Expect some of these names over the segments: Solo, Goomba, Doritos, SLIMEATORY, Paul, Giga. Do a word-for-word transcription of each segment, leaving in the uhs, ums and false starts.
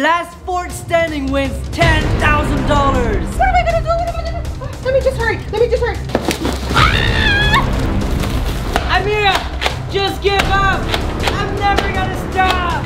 Last fort standing wins ten thousand dollars. What am I gonna do? What am I gonna do? Let me just hurry. Let me just hurry. Ah! Amira, just give up. I'm never gonna stop.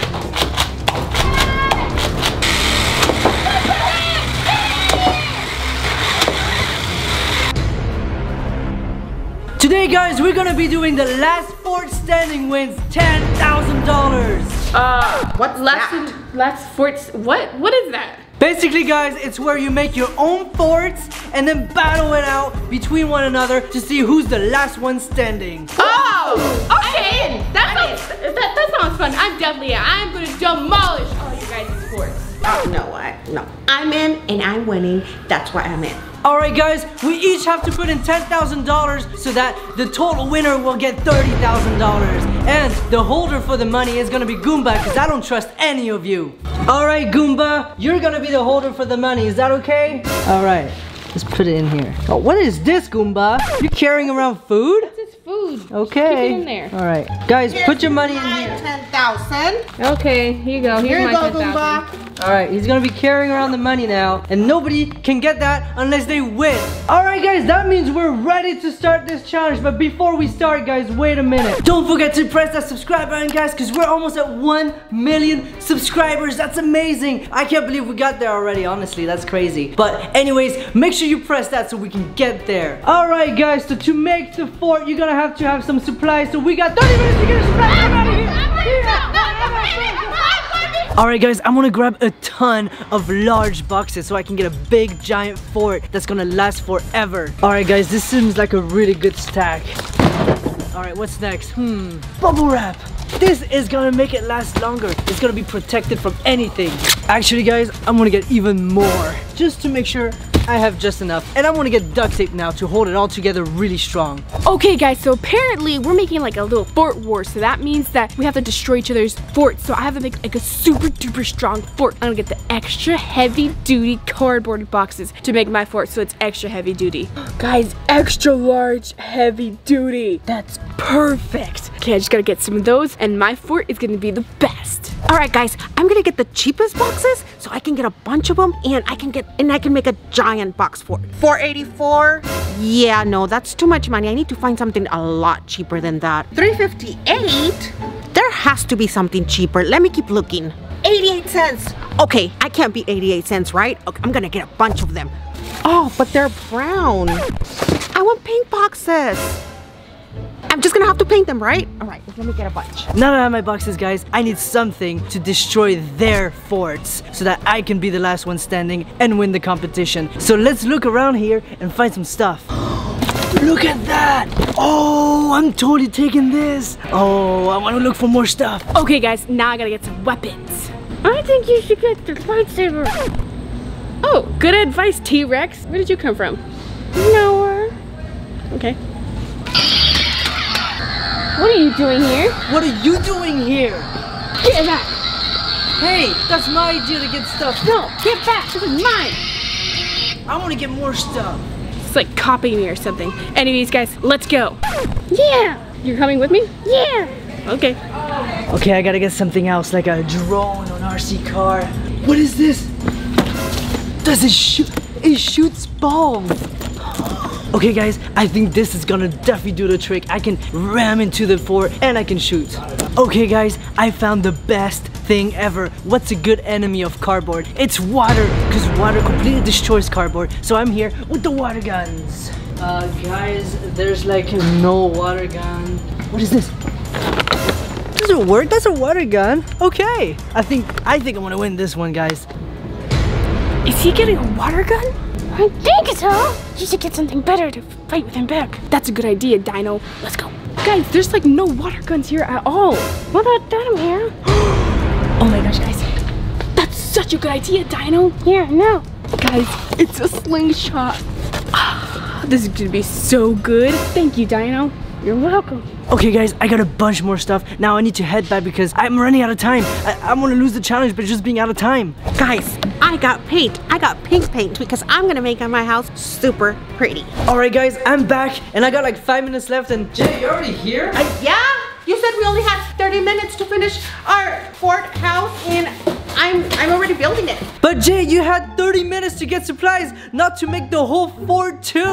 Today, guys, we're gonna be doing the last fort standing wins ten thousand dollars. Uh, what's last that? Last forts? What? What is that? Basically, guys, it's where you make your own forts and then battle it out between one another to see who's the last one standing. Oh, okay. That sounds, that, that sounds fun. I'm definitely in. I'm gonna demolish all you guys' forts. Oh, no, I, no. I'm in and I'm winning. That's why I'm in. All right, guys, we each have to put in ten thousand dollars so that the total winner will get thirty thousand dollars. And the holder for the money is gonna be Goomba because I don't trust any of you. All right, Goomba, you're gonna be the holder for the money. Is that okay? All right, let's put it in here. Oh, what is this, Goomba? You're carrying around food? Food. Okay. Keep it in there. All right, guys, here's put your money in here. Ten thousand. Okay, here you go. Here's here you my go, ten thousand. All right, he's gonna be carrying around the money now, and nobody can get that unless they win. All right, guys, that means we're ready to start this challenge. But before we start, guys, wait a minute. Don't forget to press that subscribe button, guys, because we're almost at one million subscribers. That's amazing. I can't believe we got there already. Honestly, that's crazy. But anyways, make sure you press that so we can get there. All right, guys. So to make the fort, you're gonna have to have some supplies, so we got thirty minutes to get a supply. Alright guys, I'm gonna grab a ton of large boxes so I can get a big giant fort that's gonna last forever. Alright guys, this seems like a really good stack. Alright, what's next? Hmm, bubble wrap. This is gonna make it last longer. It's gonna be protected from anything. Actually guys, I'm gonna get even more just to make sure I have just enough, and I want to get duct tape now to hold it all together really strong. Okay guys, so apparently we're making like a little fort war, so that means that we have to destroy each other's forts. So I have to make like a super duper strong fort. I'm gonna get the extra heavy duty cardboard boxes to make my fort so it's extra heavy duty. Guys, extra large heavy duty. That's perfect. Okay, I just gotta get some of those and my fort is gonna be the best. Alright guys, I'm gonna get the cheapest boxes so I can get a bunch of them and I can get and I can make a giant box for four eighty-four. Yeah, no, that's too much money. I need to find something a lot cheaper than that. three fifty-eight. There has to be something cheaper. Let me keep looking. eighty-eight cents. Okay, I can't be eighty-eight cents, right? Okay, I'm gonna get a bunch of them. Oh, but they're brown. I want pink boxes. I'm just gonna have to paint them, right? All right, let me get a bunch. Now that I have my boxes, guys, I need something to destroy their forts so that I can be the last one standing and win the competition. So let's look around here and find some stuff. Look at that! Oh, I'm totally taking this. Oh, I wanna look for more stuff. Okay, guys, now I gotta get some weapons. I think you should get the lightsaber. Oh, good advice, T-Rex. Where did you come from? Nowhere. Okay. What are you doing here? What are you doing here? Get back! Hey, that's my idea to get stuff. No, get back! This is mine! I want to get more stuff. It's like copying me or something. Anyways, guys, let's go. Yeah! You're coming with me? Yeah! Okay. Okay, I gotta get something else, like a drone or an R C car. What is this? Does it shoot? It shoots balls. Okay guys, I think this is gonna definitely do the trick. I can ram into the fort and I can shoot. Okay guys, I found the best thing ever. What's a good enemy of cardboard? It's water, because water completely destroys cardboard. So I'm here with the water guns. Uh, guys, there's like no water gun. What is this? Doesn't work, that's a water gun. Okay, I think, I think I'm gonna win this one, guys. Is he getting a water gun? I think so. You should get something better to fight with him back. That's a good idea, Dino. Let's go. Guys, there's like no water guns here at all. Well, that got him here. Oh my gosh, guys. That's such a good idea, Dino. Yeah, no. Guys, it's a slingshot. Ah, this is gonna be so good. Thank you, Dino. You're welcome. Okay guys, I got a bunch more stuff. Now I need to head back because I'm running out of time. I, I'm gonna lose the challenge by just being out of time. Guys, I got paint. I got pink paint because I'm gonna make my house super pretty. All right guys, I'm back and I got like five minutes left and Jay, you're already here? Uh, yeah, you said we only had thirty minutes to finish our fort house in I'm I'm already building it. But Jay, you had thirty minutes to get supplies, not to make the whole fort too.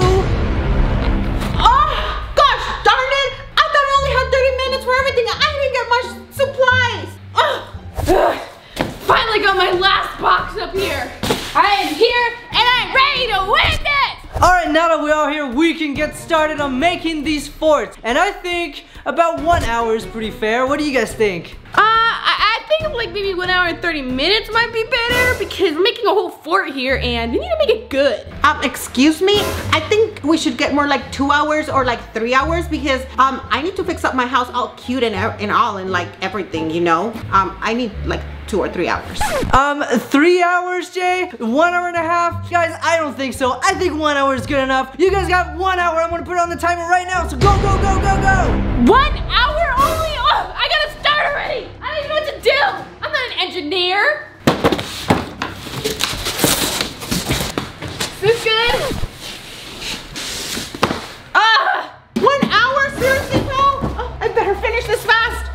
Oh gosh, darn it! I thought I only had thirty minutes for everything. I didn't get much supplies. Ugh. Finally got my last box up here. I am here and I'm ready to win this! Alright, now that we're all here, we can get started on making these forts. And I think about one hour is pretty fair. What do you guys think? Uh, I, I think like maybe one hour and thirty minutes might be better because we're making a whole fort here and we need to make it good. Um, excuse me? I think we should get more like two hours or like three hours because um, I need to fix up my house all cute and, and all and like everything, you know? Um, I need like two or three hours. Um, three hours, Jay? One hour and a half? Guys, I don't think so. I think one hour is good enough. You guys got one hour. I'm gonna put it on the timer right now. So go, go, go, go, go. One hour only? Oh, I gotta start already. I don't even know what to do. I'm not an engineer. Is this good? Ugh! One hour? Seriously, Paul? Oh, I better finish this fast.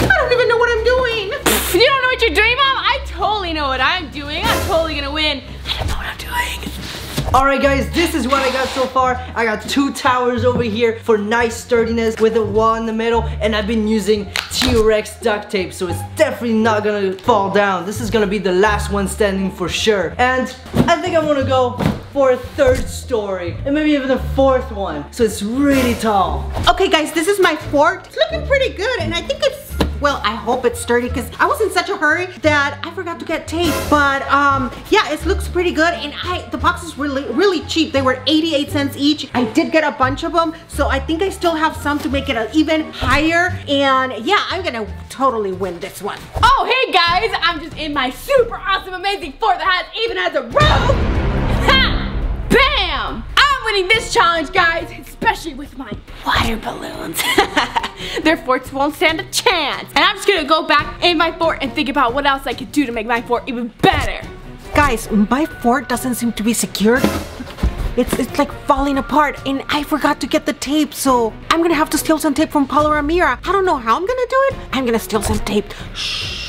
I don't even know what I'm doing. You don't know what you're doing, Mom? I totally know what I'm doing. I'm totally gonna win. I don't know what I'm doing. All right, guys, this is what I got so far. I got two towers over here for nice sturdiness with a wall in the middle, and I've been using T-Rex duct tape, so it's definitely not gonna fall down. This is gonna be the last one standing for sure. And I think I'm gonna go for a third story, and maybe even a fourth one, so it's really tall. Okay, guys, this is my fort. It's looking pretty good, and I think it's well, I hope it's sturdy because I was in such a hurry that I forgot to get tape. But um, yeah, it looks pretty good. And I, the box is really, really cheap. They were eighty-eight cents each. I did get a bunch of them. So I think I still have some to make it even higher. And yeah, I'm gonna totally win this one. Oh, hey guys, I'm just in my super awesome, amazing fort that has, even has a roof. Ha! Bam! I'm winning this challenge, guys, especially with my water balloons. Their forts won't stand a chance. And I'm just gonna go back in my fort and think about what else I could do to make my fort even better. Guys, my fort doesn't seem to be secured. It's, it's like falling apart and I forgot to get the tape, so I'm gonna have to steal some tape from Paul or Amira. I don't know how I'm gonna do it. I'm gonna steal some tape. Shh.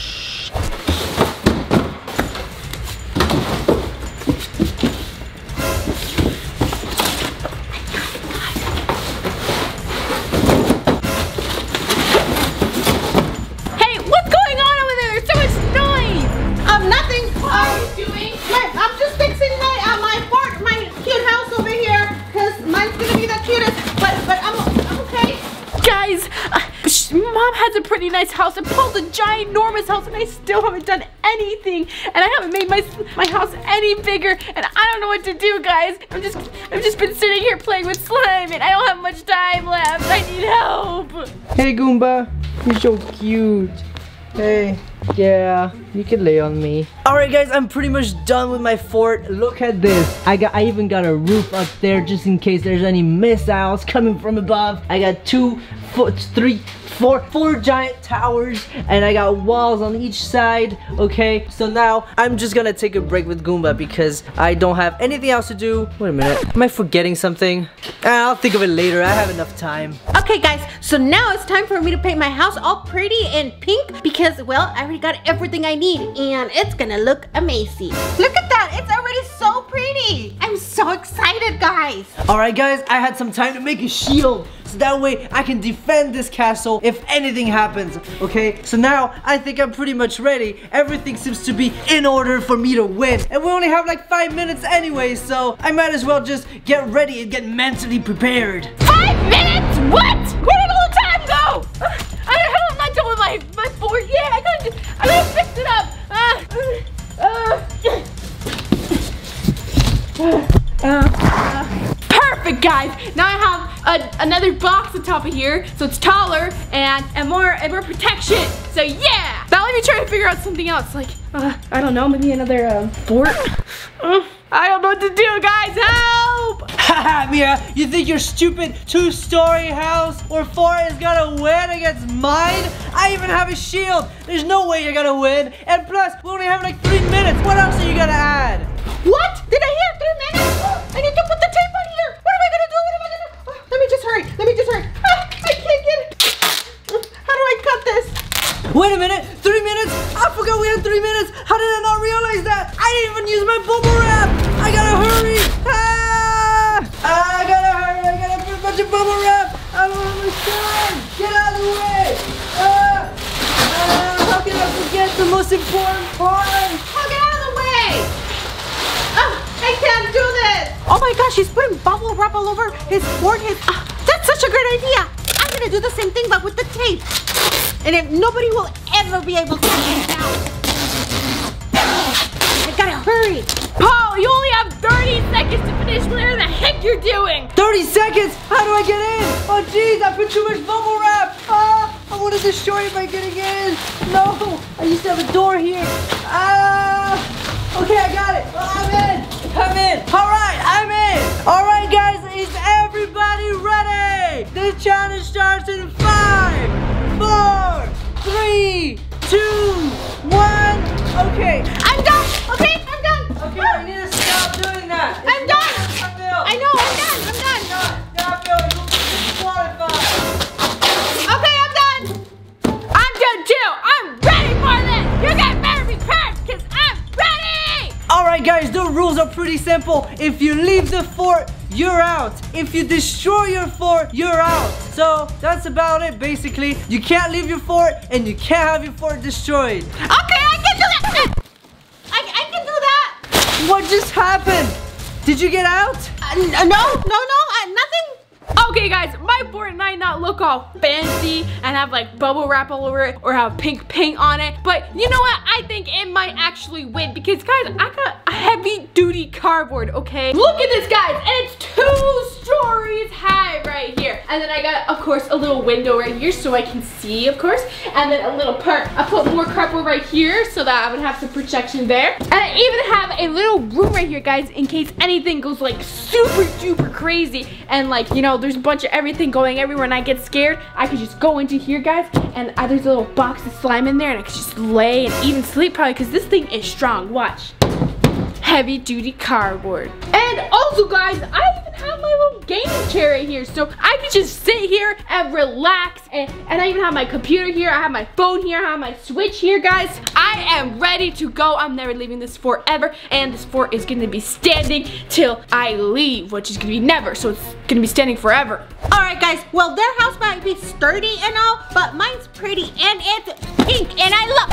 Mom has a pretty nice house and Paul's a ginormous house and I still haven't done anything and I haven't made my my house any bigger and I don't know what to do, guys. I'm just I've just been sitting here playing with slime and I don't have much time left. I need help. Hey Goomba, you're so cute. Hey. Yeah, you can lay on me. Alright guys, I'm pretty much done with my fort. Look at this. I got I even got a roof up there just in case there's any missiles coming from above. I got two foot three Four, four giant towers and I got walls on each side. Okay, so now I'm just gonna take a break with Goomba because I don't have anything else to do. Wait a minute, am I forgetting something? I'll think of it later, I have enough time. Okay guys, so now it's time for me to paint my house all pretty and pink because, well, I already got everything I need and it's gonna look amazing. Look at that, it's already so pretty. I'm so excited, guys. Alright guys, I had some time to make a shield. So that way I can defend this castle if anything happens, okay? So now I think I'm pretty much ready. Everything seems to be in order for me to win. And we only have like five minutes anyway, so I might as well just get ready and get mentally prepared. Five minutes? What? Where did all the time go? I don't know, I'm not done with my, my fort yet. I gotta, just, I gotta fix it up. Uh, uh, uh, uh. Perfect, guys. Now I have a, another box on top of here, so it's taller and and more and more protection. So yeah. Now let me try to figure out something else. Like uh, I don't know, maybe another um, fort. uh, I don't know what to do, guys. Help! Haha, Mia, you think your stupid two-story house or fort is gonna win against mine? I even have a shield. There's no way you're gonna win. And plus, we only have like three minutes. What else are you gonna add? What? Did I hear three minutes? Oh, I need to put the tape on here. What am I gonna do? What am I gonna do? Oh, let me just hurry. Let me just hurry. Ah, I can't get it. How do I cut this? Wait a minute. Three minutes? I forgot we had three minutes. How boomerang! I gotta hurry! Ah! I gotta hurry! I gotta put a bunch of boomerang! I don't understand! Get out of the way! Ah! Ah! How can I forget the most important part? Oh, get out of the way! Oh, I can't do this! Oh my gosh, he's putting bubble wrap all over his forehead. Ah, that's such a great idea! I'm gonna do the same thing but with the tape. And if nobody will ever be able to get it out. I gotta hurry. Paul, you only have thirty seconds to finish whatever the heck you're doing. thirty seconds? How do I get in? Oh jeez, I put too much bubble wrap. Ah, I want to destroy it by getting in. No, I used to have a door here. Ah, okay, I got it. Well, I'm in. I'm in. All right, I'm in. All right, guys, is everybody ready? This challenge starts in five, four, three, two, one. Okay. I'm done. Okay, I'm done. Okay, I need to stop doing that. It's I'm done. I know, I'm done. I'm done. Stop, stop, you'll be disqualified. Okay, I'm done. I'm done too. I'm ready for this. You guys better be prepared because I'm ready. All right, guys, the rules are pretty simple. If you leave the fort, you're out. If you destroy your fort, you're out. So that's about it, basically. You can't leave your fort and you can't have your fort destroyed. Okay, I can do that. I, I can do that. What just happened? Did you get out? Uh, no, no, no, uh, nothing. Okay, guys, my fort might not look all fancy and have like bubble wrap all over it or have pink paint on it, but you know what? I think it might actually win because, guys, I got a heavy duty cardboard, okay? Look at this, guys, and it's two stories high right here. And then I got, of course, a little window right here so I can see, of course. And then a little part, I put more cardboard right here so that I would have some protection there. And I even have a little room right here, guys, in case anything goes like super duper crazy. And like, you know, there's a bunch of everything going everywhere and I get scared. I could just go into here, guys, and uh, there's a little box of slime in there and I could just lay and even sleep probably because this thing is strong, watch. Heavy duty cardboard. And also, guys, I even have my little gaming chair right here, so I can just sit here and relax, and, and I even have my computer here, I have my phone here, I have my Switch here, guys. I am ready to go. I'm never leaving this fort ever, and this fort is gonna be standing till I leave, which is gonna be never, so it's gonna be standing forever. All right, guys, well, their house might be sturdy and all, but mine's pretty, and it's pink, and I love,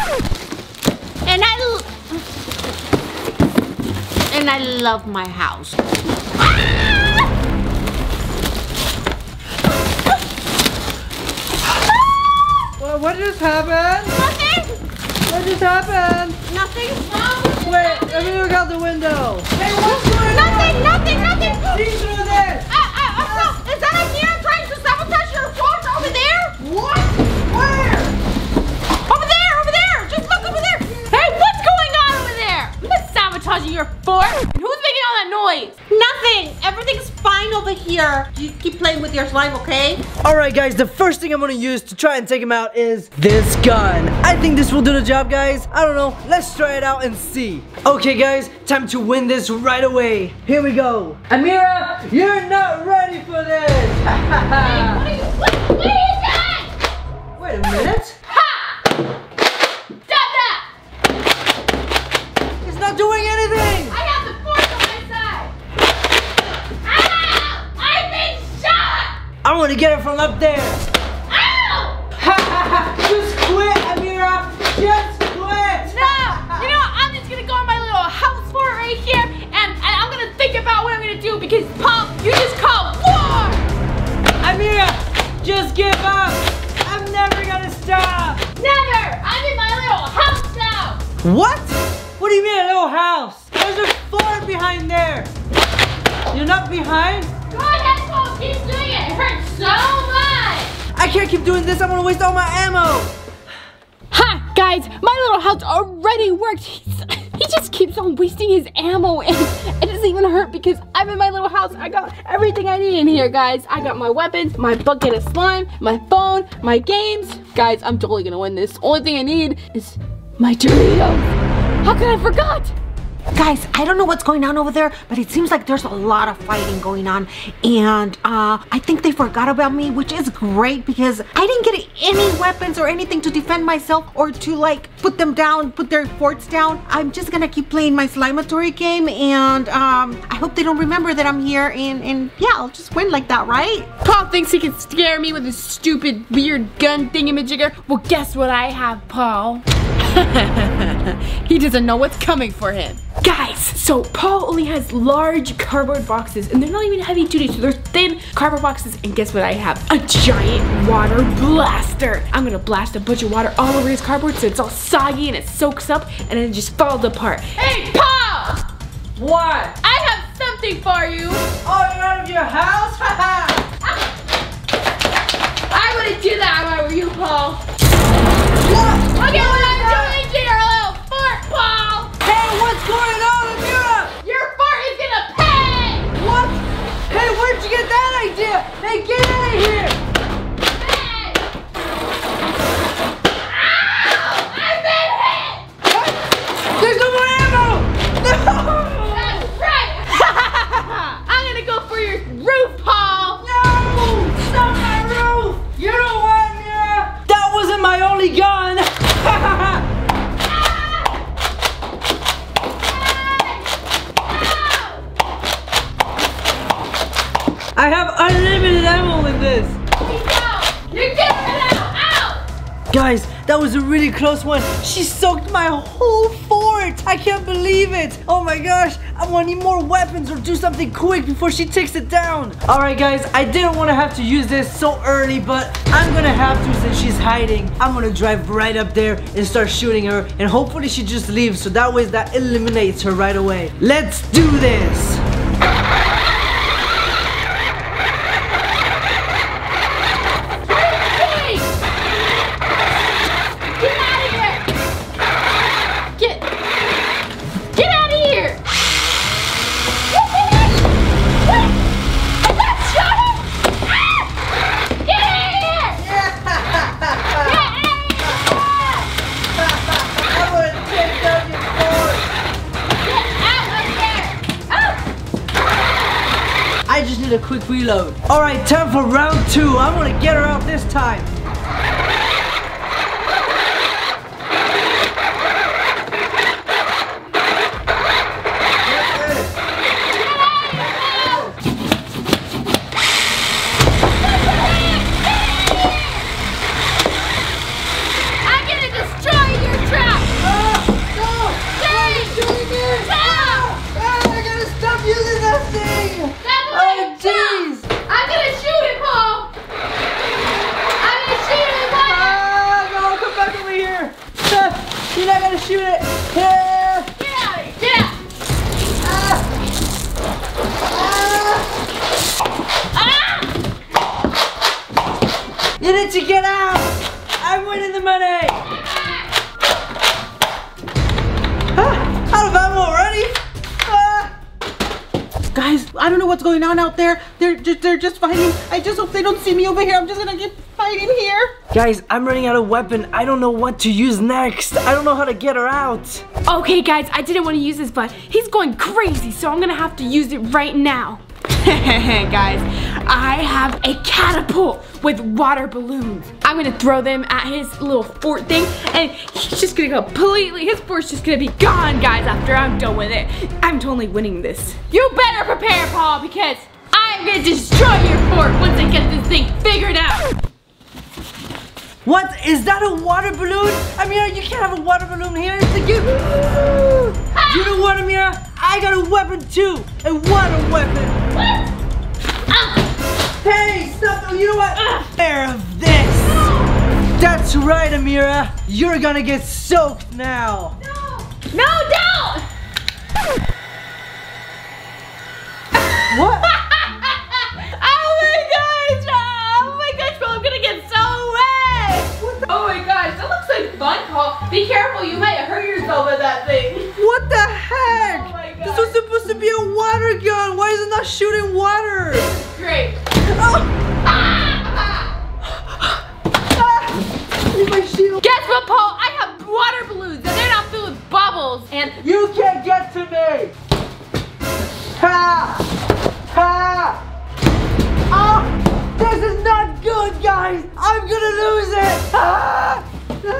and I love, and I love my house. Ah! Well, what just happened? Nothing. What just happened? Nothing. No, wait, nothing. Let me look out the window. Hey, what's going nothing, on? Nothing, nothing, nothing. See through this. Uh, uh, uh, uh, is that a deer trying to sabotage your fort over there? What? Where? Over there, over there. Just look over there. Hey, what's going on over there? What's sabotaging your fort? And who's making all that noise? Nothing. Everything's fine over here. You keep playing with your slime, okay? All right, guys, the first thing I'm gonna use to try and take him out is this gun. I think this will do the job, guys. I don't know. Let's try it out and see. Okay, guys, time to win this right away. Here we go. Amira, you're not ready for this. Wait, what are you, what, what is that? Wait a minute. Ha! Stop that! It's not doing anything. I I want to get it from up there. Ow! Just quit, Amira. Just quit. No. You know what? I'm just going to go in my little house fort right here, and, and I'm going to think about what I'm going to do because, Paul, you just called war. Amira, just give up. I'm never going to stop. Never. I'm in my little house now. What? What do you mean a little house? There's a fort behind there. You're not behind? Go ahead, Paul. Keep doing it. It hurts so much. I can't keep doing this. I'm gonna waste all my ammo. Ha, guys. My little house already worked. He's, he just keeps on wasting his ammo, and it doesn't even hurt because I'm in my little house. I got everything I need in here, guys. I got my weapons, my bucket of slime, my phone, my games. Guys, I'm totally gonna win this. Only thing I need is my Doritos. How could I forgot? Guys, I don't know what's going on over there, but it seems like there's a lot of fighting going on, and uh, I think they forgot about me, which is great because I didn't get any weapons or anything to defend myself or to like put them down, put their forts down. I'm just gonna keep playing my SLIMEATORY game, and um, I hope they don't remember that I'm here, and, and yeah, I'll just win like that, right? Paul thinks he can scare me with his stupid weird gun thingamajigger. Well, guess what I have, Paul? He doesn't know what's coming for him. Guys, so Paul only has large cardboard boxes, and they're not even heavy duty, so they're thin cardboard boxes, and guess what I have? A giant water blaster. I'm gonna blast a bunch of water all over his cardboard so it's all soggy and it soaks up and then it just falls apart. Hey, Paul! What? I have something for you. Oh, you're out of your house? I wouldn't do that if I were you, Paul. What? Look at what I'm doing to your little fart, Paul! Hey, what's going on, Amira? Your fart is gonna pay! What? Hey, where'd you get that idea? Hey, get out of here! Hey! Ow! I've been hit! What? There's no more ammo! No! That's right! I'm gonna go for your roof, Paul! No! Stop my roof! You know what, Amira? That wasn't my only gun! I have unlimited ammo in this. You're getting out. Out. Guys, that was a really close one. She soaked my whole fort. I can't believe it. Oh my gosh. I want to need more weapons or do something quick before she takes it down. Alright guys, I didn't want to have to use this so early, but I'm gonna have to since she's hiding. I'm gonna drive right up there and start shooting her, and hopefully she just leaves so that way that eliminates her right away. Let's do this! A quick reload. All right, time for round two. I'm gonna get her out this time. Shoot it! Yeah! Get out of here! Get out! Ah. Ah. You need to get out! I'm winning the money! Ah. Ah. Out of ammo already? Ah. Guys, I don't know what's going on out there. They're just, they're just fighting. I just hope they don't see me over here. I'm just gonna get fighting here. Guys, I'm running out of weapon. I don't know what to use next. I don't know how to get her out. Okay, guys, I didn't want to use this, but he's going crazy, so I'm gonna have to use it right now. Guys, I have a catapult with water balloons. I'm gonna throw them at his little fort thing, and he's just gonna go completely, his fort's just gonna be gone, guys, after I'm done with it. I'm totally winning this. You better prepare, Paul, because I'm gonna destroy your fort once I get this thing figured out. What? Is that a water balloon? Amira, you can't have a water balloon here. It's a gift. Ah. You know what, Amira? I got a weapon too. A water weapon. What? Ah. Hey, stop. You know what? Ah. Care of this. No. That's right, Amira. You're gonna get soaked now. No. No, don't. What? Fun, Paul. Be careful, you might hurt yourself with that thing. What the heck? Oh my God. This was supposed to be a water gun. Why is it not shooting water? This is great. Oh. Ah. Ah. Leave my shield. Guess what, Paul? I have water balloons and they're not filled with bubbles. And you can't get to me! Ha! Ha! Ah! This is not good, guys! I'm gonna lose it! Ah! Ah!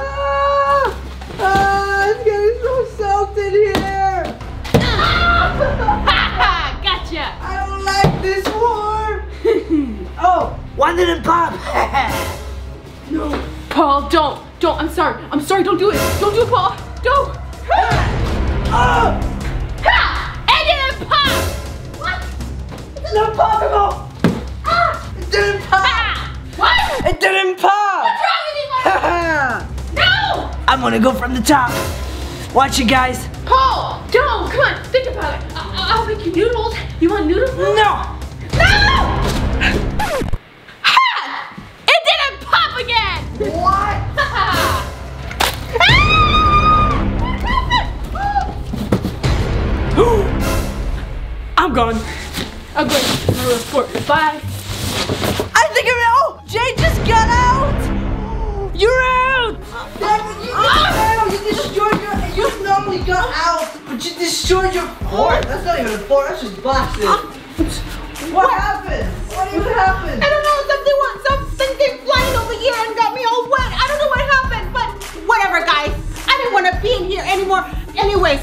Ah! It's getting so salted here! Ah! Gotcha! I don't like this war! Oh! One didn't pop! No! Paul, don't! Don't! I'm sorry! I'm sorry! Don't do it! Don't do it, Paul! Don't! Ah! Ha! It didn't pop! What? It's not poppable! Ah! It didn't pop! Ha! What? It didn't pop! What's wrong with you, Mark? No! I'm gonna go from the top. Watch it, guys. Paul! Don't! Come on! Think about it! I I'll make you noodles. You want noodles? No! No! Ha! It didn't pop again! What? I'm gone. I'm going to the report. Bye. I think I'm out. Oh, Jay just got out. You're out. Dad, you got out. You destroyed your. You normally got out, but you destroyed your fort. That's not even a fort. That's just boxes. What, what happened? What even happened? I don't know. Something went. Something came flying over here and got me all wet. I don't know what happened, but whatever, guys. I didn't want to be in here anymore. Anyways.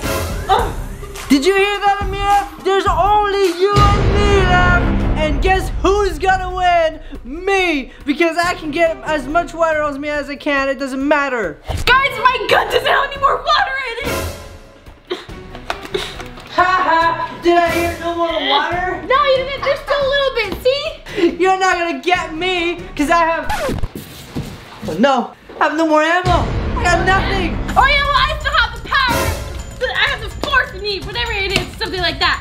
Ugh. Did you hear that, Amira? There's only you and me left! And guess who's gonna win? Me! Because I can get as much water on me as I can, it doesn't matter. Guys, my gun doesn't have any more water in it! Haha! Did I hear no more water? No, you didn't. There's still a little bit, see? You're not gonna get me, because I have... Oh, no, I have no more ammo! I got nothing! Oh yeah, well, I still have the power! I have the force you need, whatever it is, something like that.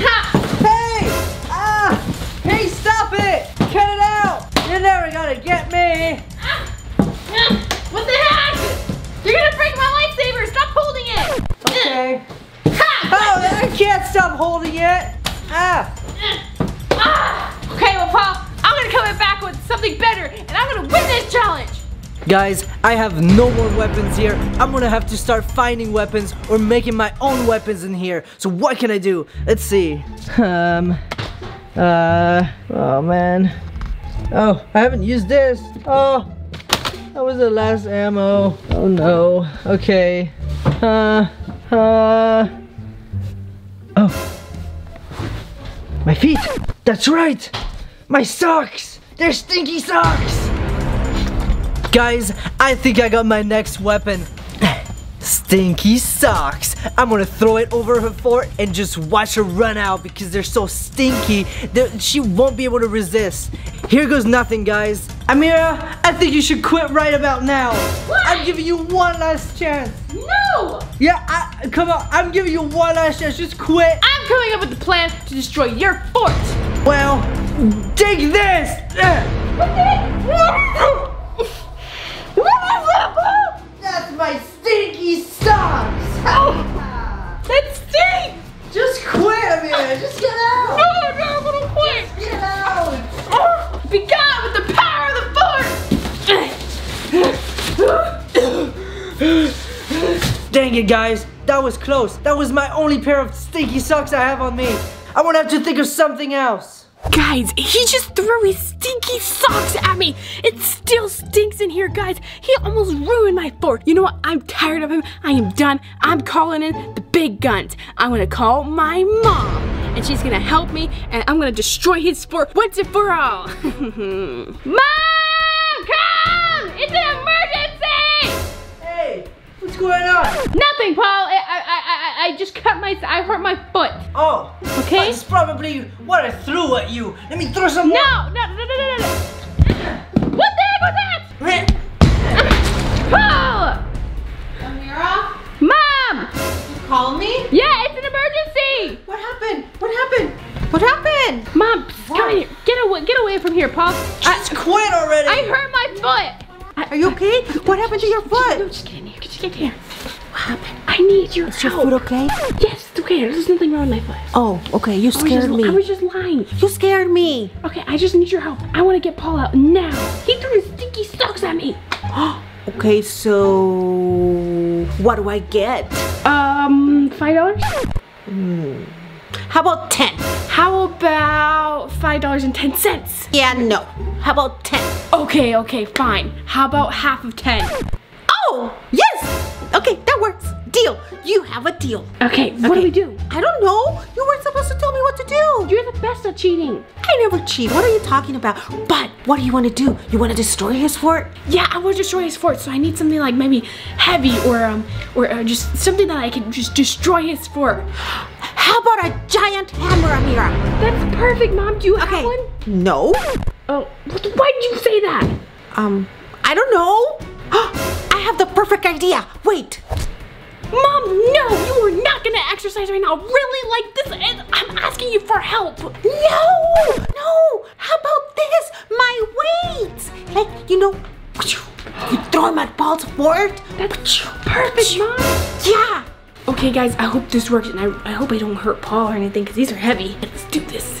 Ha! Hey! Ah! Hey, stop it! Cut it out! You're never gonna get me! Ah! Ah! What the heck? You're gonna break my lightsaber! Stop holding it! Okay. Ha! Oh, I can't stop holding it! Ah! Ah! Okay, well, Paul, I'm gonna come back with something better, and I'm gonna win this challenge! Guys, I have no more weapons here. I'm gonna have to start finding weapons or making my own weapons in here. So what can I do? Let's see. Um, uh, oh man. Oh, I haven't used this. Oh, that was the last ammo. Oh no, okay. Uh, uh, oh. My feet, that's right. My socks, they're stinky socks. Guys, I think I got my next weapon. Stinky socks. I'm gonna throw it over her fort and just watch her run out because they're so stinky that she won't be able to resist. Here goes nothing, guys. Amira, I think you should quit right about now. What? I'm giving you one last chance. No! Yeah, I, come on, I'm giving you one last chance. Just quit. I'm coming up with a plan to destroy your fort. Well, take this! What? That's my stinky socks! Oh, that stinks! Just quit, Amira! Just get out! No, no, I'm gonna quit! Just get out! Oh, be gone with the power of the force! Dang it, guys! That was close! That was my only pair of stinky socks I have on me! I'm gonna have to think of something else! Guys, he just threw his stinky socks at me. It still stinks in here, guys. He almost ruined my fort. You know what? I'm tired of him. I am done. I'm calling in the big guns. I'm gonna call my mom, and she's gonna help me, and I'm gonna destroy his fort once and for all. Mom, come! It's an emergency! Hey, what's going on? Nothing, Paul. I, I, I, I just cut my, I hurt my foot. Oh. Okay. That's probably what I threw at you. Let me throw some. No, more. no, no, no, no, no. What the heck was that? Paul! Amira? Mom! Did you call me? Yeah, it's an emergency. What happened? What happened? What happened? Mom, what? Come here. Get away, get away from here, Paul. Just I, quit already. I hurt my foot. Are you okay? What happened to your foot? No, just get in here, just get in here. What happened? I need your Is help. Is your foot okay? Yes, it's okay. There's nothing wrong with my foot. Oh, okay. You scared I just, me. I was just lying. You scared me. Okay, I just need your help. I want to get Paul out now. He threw his stinky socks at me. Okay, so what do I get? Um, five dollars? Hmm. How about ten? How about five dollars and ten cents? Yeah, no. How about ten? Okay, okay, fine. How about half of ten? Oh, yes! Okay, that works. Deal. You have a deal. Okay, what okay. do we do? I don't know. You weren't supposed to tell me what to do. You're the best at cheating. I never cheat. What are you talking about? But what do you want to do? You want to destroy his fort? Yeah, I want to destroy his fort. So I need something like maybe heavy or um or uh, just something that I can just destroy his fort. How about a giant hammer, Amira? That's perfect, Mom. Do you okay. have one? No. Oh, why did you say that? Um, I don't know. I have the perfect idea. Wait. Mom, no, you are not gonna exercise right now. Really, like this is, I'm asking you for help. No, no, how about this? My weights. Like, you know, you throw them at Paul's fort. That's perfect, Mom. Yeah. Okay, guys, I hope this works, and I, I hope I don't hurt Paul or anything, because these are heavy. Let's do this.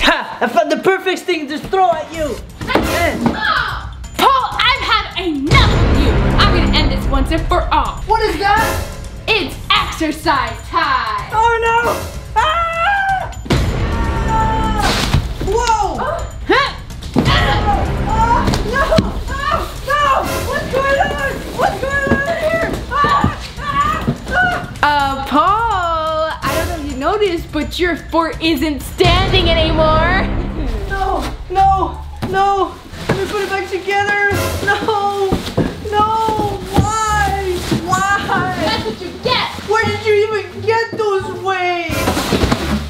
Ha, I found the perfect thing to throw at you. Oh, Paul, I've had enough of you. I'm gonna end this once and for all. What is that? It's exercise time! Oh no! Ah! Ah! Whoa! Oh. Huh? Ah! Oh, no! Oh, no! What's going on? What's going on here? Ah! Ah! Ah! Uh, Paul, I don't know if you noticed, but your fort isn't standing anymore. No! No! No! Let me put it back together! No! No! Why? Why? That's what you get! Where did you even get those weights?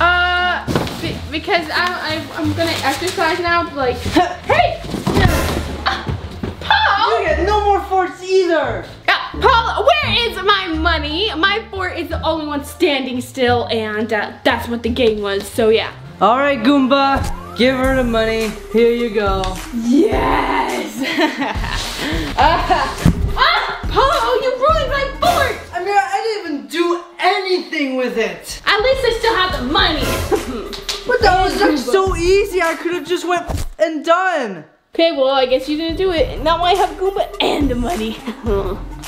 Uh, be because I, I, I'm gonna exercise now, but like, hey! Uh, Paul! You get no more forts either! Uh, Paul, where is my money? My fort is the only one standing still, and uh, that's what the game was, so yeah. Alright, Goomba. Give her the money. Here you go. Yes! uh, ah! Paul, you ruined my fort! Amira, I didn't even do anything with it. At least I still have the money. But that was like so easy. I could have just went and done. Okay, well, I guess you didn't do it. Now I have Goomba and the money.